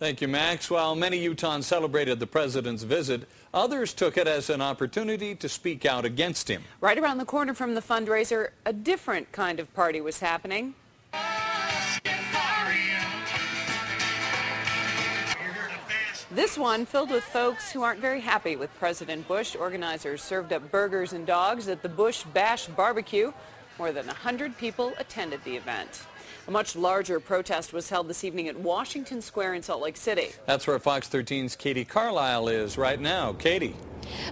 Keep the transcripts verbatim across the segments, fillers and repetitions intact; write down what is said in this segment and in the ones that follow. Thank you, Max. While many Utahns celebrated the president's visit, others took it as an opportunity to speak out against him. Right around the corner from the fundraiser, a different kind of party was happening. This one filled with folks who aren't very happy with President Bush. Organizers served up burgers and dogs at the Bush Bash barbecue. More than one hundred people attended the event. A much larger protest was held this evening at Washington Square in Salt Lake City. That's where Fox thirteen's Katie Carlisle is right now. Katie.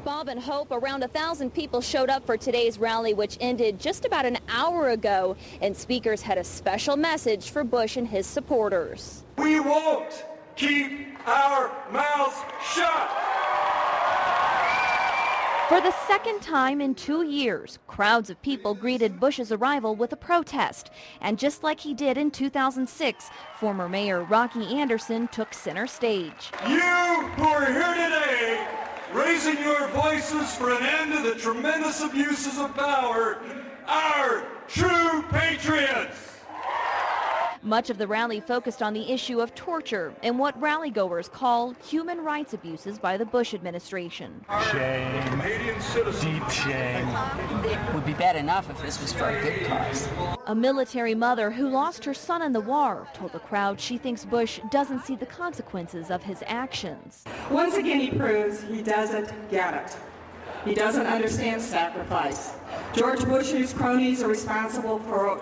Bob and Hope, around a thousand people showed up for today's rally, which ended just about an hour ago, and speakers had a special message for Bush and his supporters. We won't keep our mouths shut. For the second time in two years, crowds of people greeted Bush's arrival with a protest. And just like he did in two thousand six, former Mayor Rocky Anderson took center stage. You who are here today, raising your voices for an end to the tremendous abuses of power, are true patriots. Much of the rally focused on the issue of torture and what rallygoers call human rights abuses by the Bush administration. Shame, deep shame. It would be bad enough if this was for a good cause. A military mother who lost her son in the war told the crowd she thinks Bush doesn't see the consequences of his actions. Once again, he proves he doesn't get it. He doesn't understand sacrifice. George Bush and his cronies are responsible for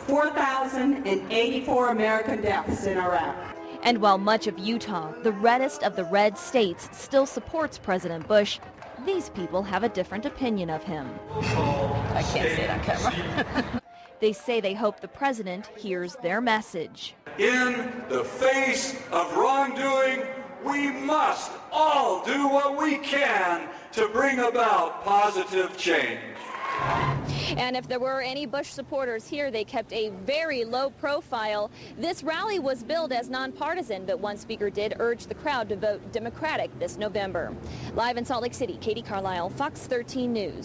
four thousand eighty-four American deaths in Iraq. And while much of Utah, the reddest of the red states, still supports President Bush, these people have a different opinion of him. I can't say it on camera. They say they hope the president hears their message. In the face of wrongdoing, we must all do what we can to bring about positive change. And if there were any Bush supporters here, they kept a very low profile. This rally was billed as nonpartisan, but one speaker did urge the crowd to vote Democratic this November. Live in Salt Lake City, Katie Carlisle, Fox thirteen News.